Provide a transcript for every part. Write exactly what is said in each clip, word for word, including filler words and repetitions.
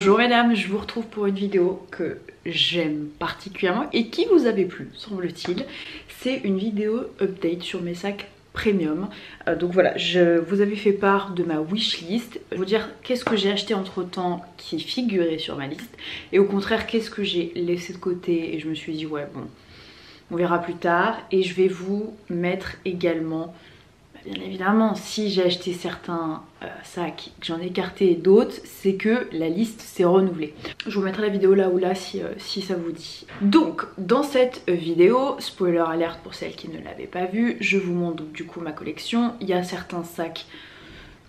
Bonjour mesdames, je vous retrouve pour une vidéo que j'aime particulièrement et qui vous avait plu, semble-t-il. C'est une vidéo update sur mes sacs premium. Euh, donc voilà, je vous avais fait part de ma wishlist. Je vais vous dire qu'est-ce que j'ai acheté entre temps qui figurait sur ma liste et au contraire qu'est-ce que j'ai laissé de côté et je me suis dit ouais bon, on verra plus tard. Et je vais vous mettre également, bien évidemment, si j'ai acheté certains euh, sacs que j'en ai écarté d'autres, c'est que la liste s'est renouvelée. Je vous mettrai la vidéo là ou là si, euh, si ça vous dit. Donc dans cette vidéo, spoiler alerte pour celles qui ne l'avaient pas vue, je vous montre donc, du coup ma collection. Il y a certains sacs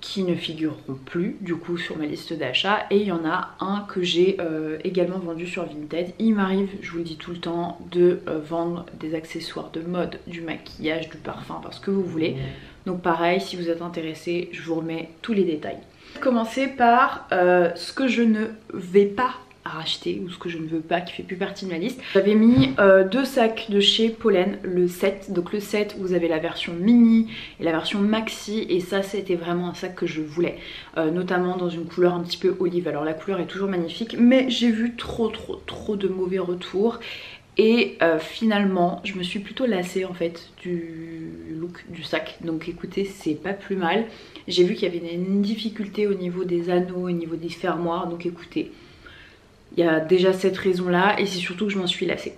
qui ne figureront plus du coup sur ma liste d'achat et il y en a un que j'ai euh, également vendu sur Vinted. Il m'arrive, je vous le dis tout le temps, de euh, vendre des accessoires de mode, du maquillage, du parfum, parce que vous voulez. Donc pareil, si vous êtes intéressé, je vous remets tous les détails. Commencer par euh, ce que je ne vais pas à racheter ou ce que je ne veux pas qui fait plus partie de ma liste. J'avais mis euh, deux sacs de chez Polène, le sept. Donc le sept, vous avez la version mini et la version maxi et ça c'était vraiment un sac que je voulais, euh, notamment dans une couleur un petit peu olive. Alors la couleur est toujours magnifique mais j'ai vu trop trop trop de mauvais retours et euh, finalement je me suis plutôt lassée en fait du look du sac. Donc écoutez, c'est pas plus mal. J'ai vu qu'il y avait une difficulté au niveau des anneaux, au niveau des fermoirs, donc écoutez, il y a déjà cette raison là et c'est surtout que je m'en suis lassée.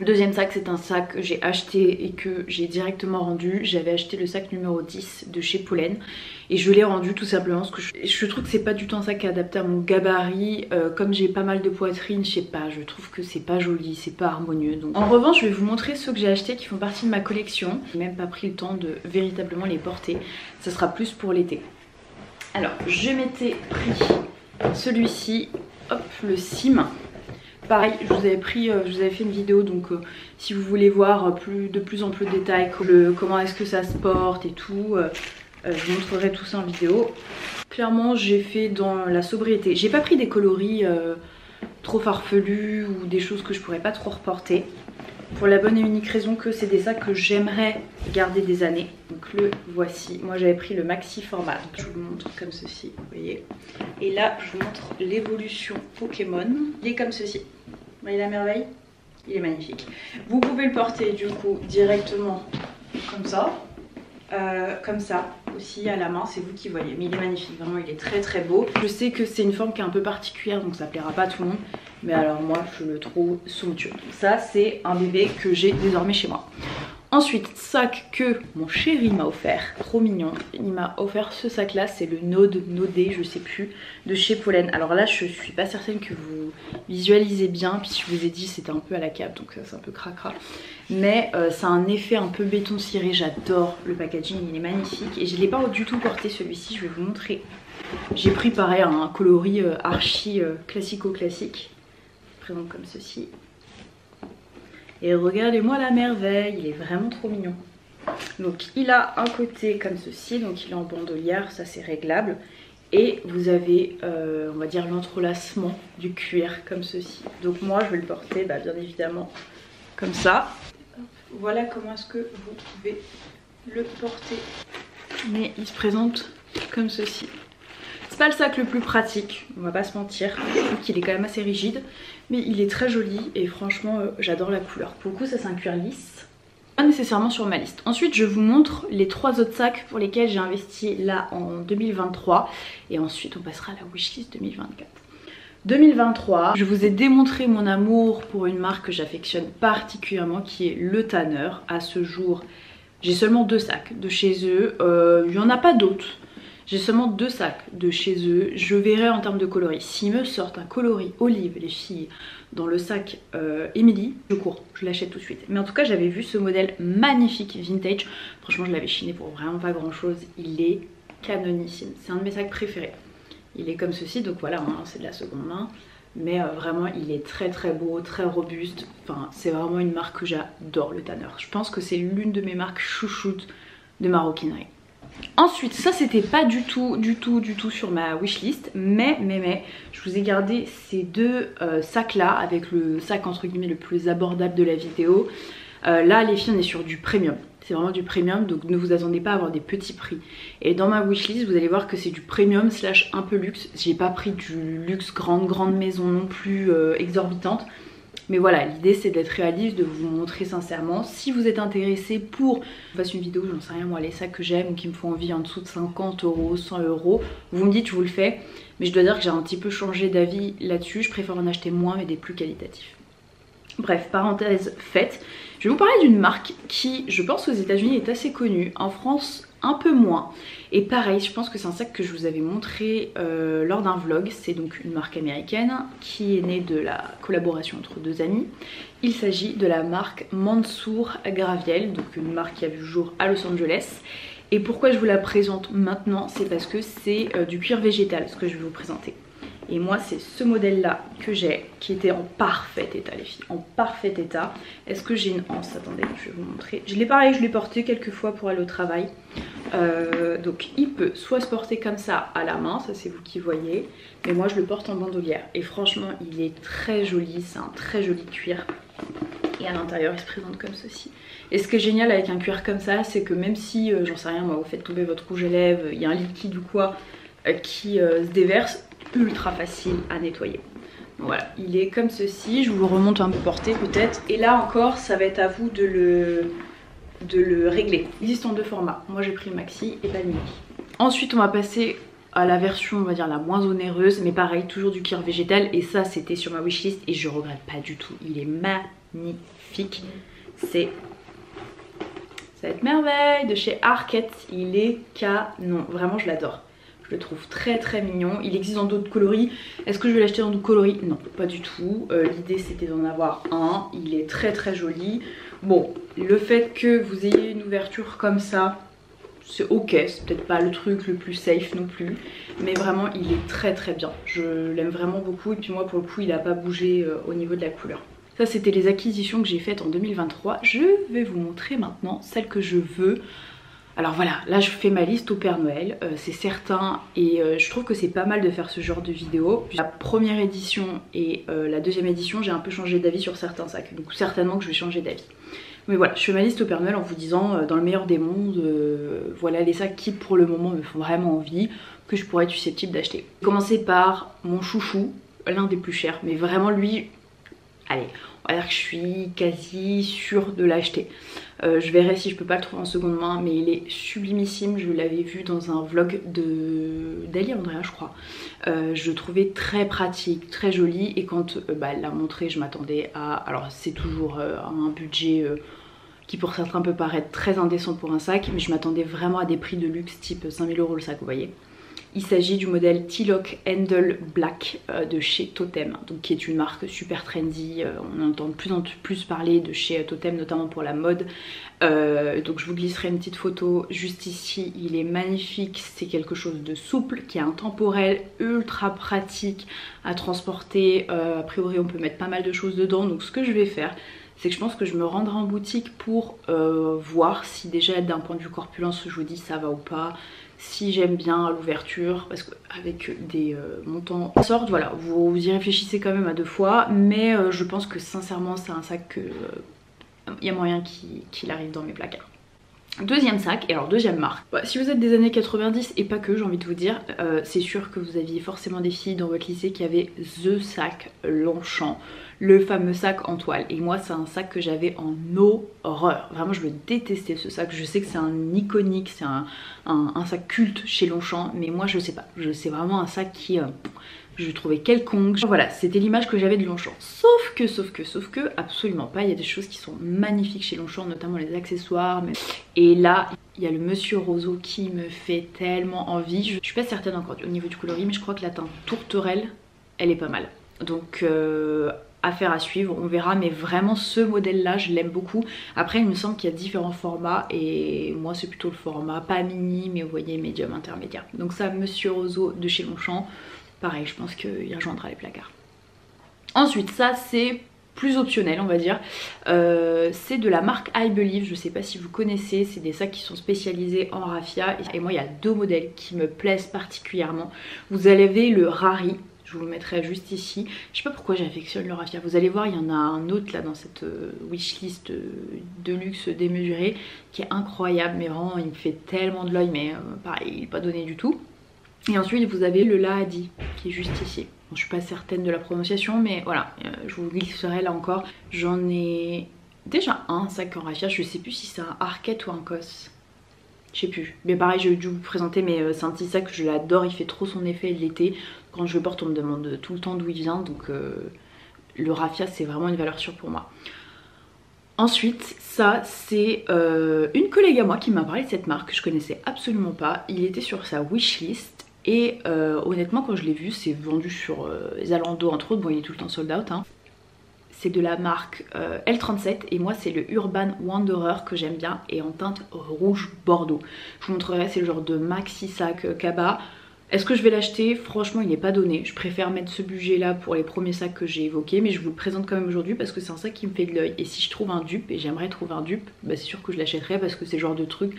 Deuxième sac, c'est un sac que j'ai acheté et que j'ai directement rendu. J'avais acheté le sac numéro dix de chez Polène et je l'ai rendu tout simplement parce que je, je trouve que c'est pas du tout un sac adapté à mon gabarit. Euh, comme j'ai pas mal de poitrine, je sais pas, je trouve que c'est pas joli, c'est pas harmonieux. Donc en revanche, je vais vous montrer ceux que j'ai achetés qui font partie de ma collection. J'ai même pas pris le temps de véritablement les porter, ça sera plus pour l'été. Alors je m'étais pris celui-ci, hop, le Sim. Pareil, je vous avais pris, je vous avais fait une vidéo, donc euh, si vous voulez voir plus, de plus en plus de détails, le, comment est-ce que ça se porte et tout, euh, je vous montrerai tout ça en vidéo. Clairement, j'ai fait dans la sobriété. J'ai pas pris des coloris euh, trop farfelus ou des choses que je pourrais pas trop reporter. Pour la bonne et unique raison que c'est des sacs que j'aimerais garder des années. Donc le voici. Moi j'avais pris le maxi format. Donc je vous le montre comme ceci, vous voyez. Et là je vous montre l'évolution Pokémon. Il est comme ceci. Vous voyez la merveille? Il est magnifique. Vous pouvez le porter du coup directement comme ça. Euh, comme ça aussi à la main, c'est vous qui voyez. Mais il est magnifique, vraiment il est très très beau. Je sais que c'est une forme qui est un peu particulière donc ça plaira pas à tout le monde. Mais alors moi je le trouve somptueux. Donc ça c'est un bébé que j'ai désormais chez moi. Ensuite, sac que mon chéri m'a offert, trop mignon. Il m'a offert ce sac là, c'est le Nodde, Nodde, je sais plus, de chez Polène. Alors là je suis pas certaine que vous visualisez bien, puis je vous ai dit c'était un peu à la cave donc c'est un peu cracra. Mais euh, ça a un effet un peu béton ciré, j'adore le packaging, il est magnifique. Et je ne l'ai pas du tout porté celui-ci, je vais vous montrer. J'ai pris pareil un coloris euh, archi euh, classico-classique, présente comme ceci. Et regardez-moi la merveille, il est vraiment trop mignon. Donc il a un côté comme ceci, donc il est en bandolière, ça c'est réglable. Et vous avez, euh, on va dire, l'entrelacement du cuir comme ceci. Donc moi je vais le porter bah, bien évidemment comme ça. Voilà comment est-ce que vous pouvez le porter. Mais il se présente comme ceci. C'est pas le sac le plus pratique, on va pas se mentir, donc il est quand même assez rigide, mais il est très joli et franchement euh, j'adore la couleur. Pour le coup ça c'est un cuir lisse, pas nécessairement sur ma liste. Ensuite je vous montre les trois autres sacs pour lesquels j'ai investi là en deux mille vingt-trois et ensuite on passera à la wishlist deux mille vingt-quatre. deux mille vingt-trois, je vous ai démontré mon amour pour une marque que j'affectionne particulièrement qui est Le Tanneur. À ce jour j'ai seulement deux sacs de chez eux, euh, il n'y en a pas d'autres. J'ai seulement deux sacs de chez eux. Je verrai en termes de coloris. S'ils me sortent un coloris olive, les filles, dans le sac euh, Emily, je cours, je l'achète tout de suite. Mais en tout cas, j'avais vu ce modèle magnifique vintage. Franchement, je l'avais chiné pour vraiment pas grand chose. Il est canonissime. C'est un de mes sacs préférés. Il est comme ceci, donc voilà, hein, c'est de la seconde main. Mais euh, vraiment, il est très très beau, très robuste. Enfin, c'est vraiment une marque que j'adore, Le Tanneur. Je pense que c'est l'une de mes marques chouchoutes de maroquinerie. Ensuite, ça c'était pas du tout, du tout, du tout sur ma wishlist, mais, mais, mais, je vous ai gardé ces deux euh, sacs là, avec le sac entre guillemets le plus abordable de la vidéo, Euh, là les filles, on est sur du premium, c'est vraiment du premium, donc ne vous attendez pas à avoir des petits prix. Et dans ma wishlist, vous allez voir que c'est du premium slash un peu luxe. J'ai pas pris du luxe grande grande maison non plus euh, exorbitante. Mais voilà, l'idée c'est d'être réaliste, de vous montrer sincèrement. Si vous êtes intéressé pour je fasse une vidéo, j'en sais rien moi, les sacs que j'aime ou qui me font envie en dessous de cinquante euros, cent euros, vous me dites je vous le fais. Mais je dois dire que j'ai un petit peu changé d'avis là-dessus, je préfère en acheter moins mais des plus qualitatifs. Bref, parenthèse faite, je vais vous parler d'une marque qui, je pense, aux États-Unis est assez connue, en France un peu moins. Et pareil, je pense que c'est un sac que je vous avais montré euh, lors d'un vlog. C'est donc une marque américaine qui est née de la collaboration entre deux amis. Il s'agit de la marque Mansur Graviel, donc une marque qui a vu le jour à Los Angeles. Et pourquoi je vous la présente maintenant, c'est parce que c'est euh, du cuir végétal ce que je vais vous présenter. Et moi c'est ce modèle là que j'ai, qui était en parfait état les filles, en parfait état. Est-ce que j'ai une anse? Attendez, je vais vous montrer. Je l'ai pareil, je l'ai porté quelques fois pour aller au travail. Euh, donc il peut soit se porter comme ça à la main, ça c'est vous qui voyez. Mais moi je le porte en bandoulière. Et franchement il est très joli, c'est un très joli cuir. Et à l'intérieur il se présente comme ceci. Et ce qui est génial avec un cuir comme ça, c'est que même si, euh, j'en sais rien moi, vous faites tomber votre rouge à lèvres, il y a un liquide ou quoi euh, qui euh, se déverse, ultra facile à nettoyer. Voilà, il est comme ceci, je vous remonte un peu porté peut-être. Et là encore, ça va être à vous de le, de le régler. Il existe en deux formats, moi j'ai pris le maxi et pas le mini. Ensuite on va passer à la version, on va dire la moins onéreuse, mais pareil, toujours du cuir végétal. Et ça c'était sur ma wishlist et je regrette pas du tout, il est magnifique. C'est... ça va être merveille, de chez Arket, il est canon, vraiment je l'adore. Je le trouve très très mignon. Il existe dans d'autres coloris. Est-ce que je vais l'acheter dans d'autres coloris? Non, pas du tout. Euh, L'idée c'était d'en avoir un. Il est très très joli. Bon, le fait que vous ayez une ouverture comme ça, c'est ok. C'est peut-être pas le truc le plus safe non plus. Mais vraiment, il est très très bien. Je l'aime vraiment beaucoup. Et puis moi, pour le coup, il n'a pas bougé euh, au niveau de la couleur. Ça, c'était les acquisitions que j'ai faites en deux mille vingt-trois. Je vais vous montrer maintenant celles que je veux. Alors voilà, là je fais ma liste au Père Noël, euh, c'est certain, et euh, je trouve que c'est pas mal de faire ce genre de vidéo. La première édition et euh, la deuxième édition, j'ai un peu changé d'avis sur certains sacs, donc certainement que je vais changer d'avis. Mais voilà, je fais ma liste au Père Noël en vous disant, euh, dans le meilleur des mondes, euh, voilà les sacs qui pour le moment me font vraiment envie, que je pourrais être susceptible d'acheter. Commencer par mon chouchou, l'un des plus chers, mais vraiment lui, allez... on va dire que je suis quasi sûre de l'acheter. Euh, je verrai si je peux pas le trouver en seconde main, mais il est sublimissime. Je l'avais vu dans un vlog de d'Ali Andrea, je crois. Euh, je le trouvais très pratique, très joli. Et quand euh, bah, elle l'a montré, je m'attendais à... alors c'est toujours euh, un budget euh, qui pour certains peut paraître très indécent pour un sac, mais je m'attendais vraiment à des prix de luxe type cinq mille euros le sac, vous voyez. Il s'agit du modèle T-Lock Handle Black euh, de chez Totem, donc qui est une marque super trendy. Euh, on entend de plus en plus parler de chez Totem, notamment pour la mode. Euh, donc je vous glisserai une petite photo juste ici. Il est magnifique, c'est quelque chose de souple, qui est intemporel, ultra pratique à transporter. Euh, a priori on peut mettre pas mal de choses dedans, donc ce que je vais faire... c'est que je pense que je me rendrai en boutique pour euh, voir si déjà d'un point de vue corpulence je vous dis ça va ou pas, si j'aime bien l'ouverture, parce qu'avec des euh, montants en sorte, voilà, vous, vous y réfléchissez quand même à deux fois, mais euh, je pense que sincèrement c'est un sac que euh, y a moyen qu'il qu'il arrive dans mes placards. Deuxième sac, et alors deuxième marque. Bah, si vous êtes des années quatre-vingt-dix et pas que, j'ai envie de vous dire, euh, c'est sûr que vous aviez forcément des filles dans votre lycée qui avaient THE sac Longchamp, le fameux sac en toile. Et moi c'est un sac que j'avais en horreur, vraiment je le détestais ce sac. Je sais que c'est un iconique, c'est un, un, un sac culte chez Longchamp, mais moi je sais pas, je sais vraiment un sac qui... Euh, je trouvais quelconque. Voilà, c'était l'image que j'avais de Longchamp. Sauf que, sauf que, sauf que, absolument pas. Il y a des choses qui sont magnifiques chez Longchamp, notamment les accessoires. Mais... et là, il y a le Monsieur Roseau qui me fait tellement envie. Je suis pas certaine encore au niveau du coloris, mais je crois que la teinte tourterelle, elle est pas mal. Donc, euh, affaire à suivre, on verra. Mais vraiment, ce modèle-là, je l'aime beaucoup. Après, il me semble qu'il y a différents formats. Et moi, c'est plutôt le format, pas mini, mais vous voyez, médium, intermédiaire. Donc ça, Monsieur Roseau de chez Longchamp. Pareil, je pense qu'il rejoindra les placards. Ensuite, ça c'est plus optionnel on va dire. Euh, c'est de la marque I Believe, je sais pas si vous connaissez. C'est des sacs qui sont spécialisés en raffia. Et moi il y a deux modèles qui me plaisent particulièrement. Vous avez le Rary. je vous le mettrai juste ici. Je sais pas pourquoi j'affectionne le raffia, vous allez voir, il y en a un autre là dans cette wishlist de luxe démesuré qui est incroyable, mais vraiment il me fait tellement de l'œil, mais euh, pareil il est pas donné du tout. Et ensuite vous avez le Lahady qui est juste ici. Bon, je suis pas certaine de la prononciation, mais voilà, euh, je vous glisserai là encore. J'en ai déjà un sac en raffia, je sais plus si c'est un Arket ou un Cos. Je sais plus, mais pareil j'ai dû vous présenter, mais c'est un petit sac que je l'adore, il fait trop son effet l'été. Quand je le porte on me demande tout le temps d'où il vient, donc euh, le raffia c'est vraiment une valeur sûre pour moi. Ensuite ça c'est euh, une collègue à moi qui m'a parlé de cette marque que je connaissais absolument pas, il était sur sa wishlist et euh, honnêtement quand je l'ai vu, c'est vendu sur euh, Zalando entre autres, bon il est tout le temps sold out hein. C'est de la marque euh, L trente-sept et moi c'est le Urban Wanderer que j'aime bien et en teinte rouge bordeaux. Je vous montrerai, c'est le genre de maxi sac euh, cabas. Est-ce que je vais l'acheter? Franchement il n'est pas donné. Je préfère mettre ce budget là pour les premiers sacs que j'ai évoqués, mais je vous le présente quand même aujourd'hui parce que c'est un sac qui me fait de l'œil. Et si je trouve un dupe, et j'aimerais trouver un dupe, bah, c'est sûr que je l'achèterai parce que c'est le genre de truc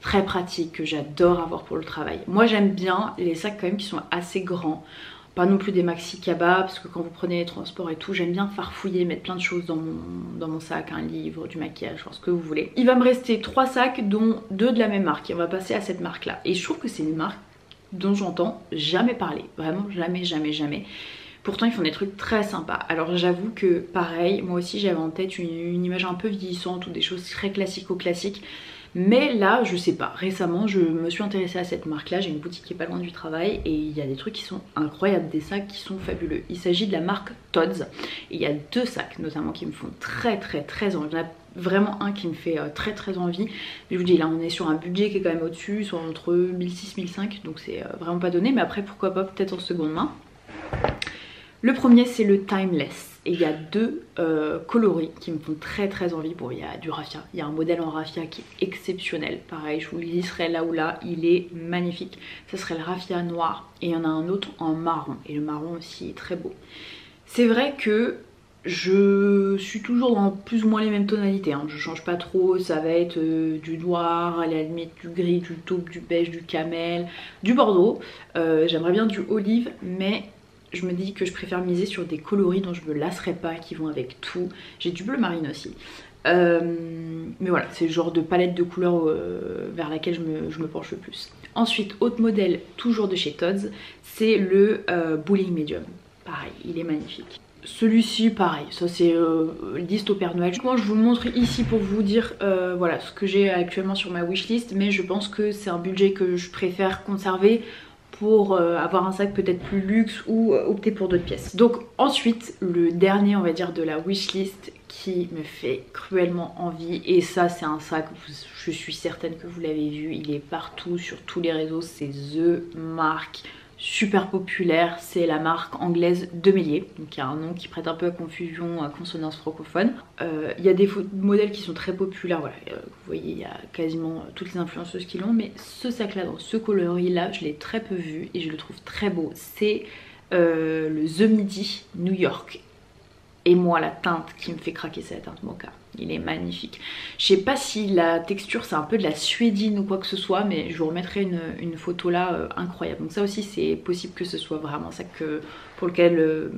très pratique que j'adore avoir pour le travail. Moi j'aime bien les sacs quand même qui sont assez grands. Pas non plus des maxi cabas parce que quand vous prenez les transports et tout, j'aime bien farfouiller, mettre plein de choses dans mon, dans mon sac, un livre, du maquillage, ce que vous voulez. Il va me rester trois sacs dont deux de la même marque et on va passer à cette marque là. Et je trouve que c'est une marque dont j'entends jamais parler, vraiment jamais jamais jamais. Pourtant ils font des trucs très sympas. Alors j'avoue que pareil, moi aussi j'avais en tête une, une image un peu vieillissante ou des choses très classico-classiques. Mais là je sais pas, récemment je me suis intéressée à cette marque là, j'ai une boutique qui est pas loin du travail et il y a des trucs qui sont incroyables, des sacs qui sont fabuleux. Il s'agit de la marque Tod's et il y a deux sacs notamment qui me font très très très envie, il y en a vraiment un qui me fait très très envie. Je vous dis là on est sur un budget qui est quand même au dessus, soit entre mille six cents mille cinq, donc c'est vraiment pas donné, mais après pourquoi pas peut-être en seconde main. Le premier c'est le Timeless. Et il y a deux euh, coloris qui me font très très envie. Bon, il y a du raffia, il y a un modèle en raffia qui est exceptionnel. Pareil, je vous le glisserai là ou là, il est magnifique. Ce serait le raffia noir et il y en a un autre en marron. Et le marron aussi est très beau. C'est vrai que je suis toujours dans plus ou moins les mêmes tonalités. Hein. Je change pas trop, ça va être euh, du noir, à la limite du gris, du taupe, du beige, du camel, du bordeaux. Euh, J'aimerais bien du olive, mais... je me dis que je préfère miser sur des coloris dont je me lasserai pas, qui vont avec tout. J'ai du bleu marine aussi. Euh, mais voilà, c'est le genre de palette de couleurs euh, vers laquelle je me, je me penche le plus. Ensuite, autre modèle, toujours de chez Tod's, c'est le euh, Bowling Medium. Pareil, il est magnifique. Celui-ci, pareil, ça c'est euh, liste au Père Noël. Moi je vous le montre ici pour vous dire euh, voilà, ce que j'ai actuellement sur ma wishlist, mais je pense que c'est un budget que je préfère conserver pour avoir un sac peut-être plus luxe ou opter pour d'autres pièces. Donc ensuite le dernier on va dire de la wishlist qui me fait cruellement envie, et ça c'est un sac, je suis certaine que vous l'avez vu, il est partout sur tous les réseaux, c'est the marque super populaire, c'est la marque anglaise Demellier, donc il y a un nom qui prête un peu à confusion, à consonance francophone. Euh, il y a des modèles qui sont très populaires, voilà, euh, vous voyez il y a quasiment toutes les influenceuses qui l'ont, mais ce sac là dans ce coloris là je l'ai très peu vu et je le trouve très beau, c'est euh, le The Midi New York. Et moi la teinte qui me fait craquer c'est la teinte mocha, il est magnifique. Je sais pas si la texture c'est un peu de la suédine ou quoi que ce soit, mais je vous remettrai une, une photo là euh, incroyable. Donc ça aussi c'est possible que ce soit vraiment ça que, pour lequel euh,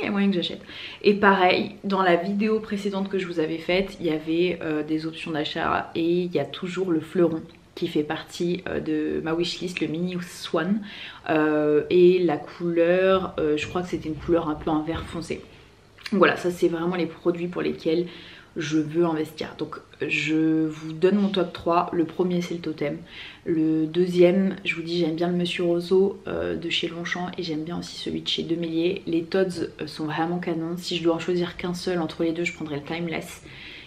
il y a moyen que j'achète. Et pareil, dans la vidéo précédente que je vous avais faite, il y avait euh, des options d'achat et il y a toujours le fleuron qui fait partie de ma wishlist, le mini swan. Euh, et la couleur, euh, je crois que c'était une couleur un peu en vert foncé. Donc voilà, ça c'est vraiment les produits pour lesquels je veux investir. Donc je vous donne mon top trois. Le premier c'est le Totem. Le deuxième, je vous dis, j'aime bien le Monsieur Roseau euh, de chez Longchamp et j'aime bien aussi celui de chez Demellier. Les Tod's sont vraiment canons. Si je dois en choisir qu'un seul entre les deux, je prendrai le Timeless.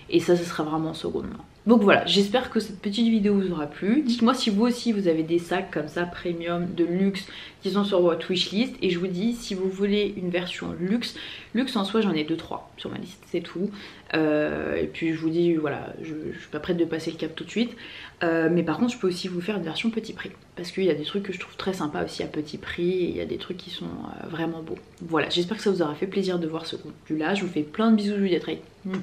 Et ça, ce sera vraiment en seconde main. Donc voilà, j'espère que cette petite vidéo vous aura plu. Dites-moi si vous aussi vous avez des sacs comme ça, premium, de luxe, qui sont sur votre wishlist. Et je vous dis, si vous voulez une version luxe, luxe en soi j'en ai deux trois sur ma liste, c'est tout. Euh, et puis je vous dis, voilà, je, je suis pas prête de passer le cap tout de suite. Euh, mais par contre je peux aussi vous faire une version petit prix. Parce qu'il y a des trucs que je trouve très sympas aussi à petit prix. Et il y a des trucs qui sont euh, vraiment beaux. Voilà, j'espère que ça vous aura fait plaisir de voir ce contenu là. Je vous fais plein de bisous, je vous dis à très vite.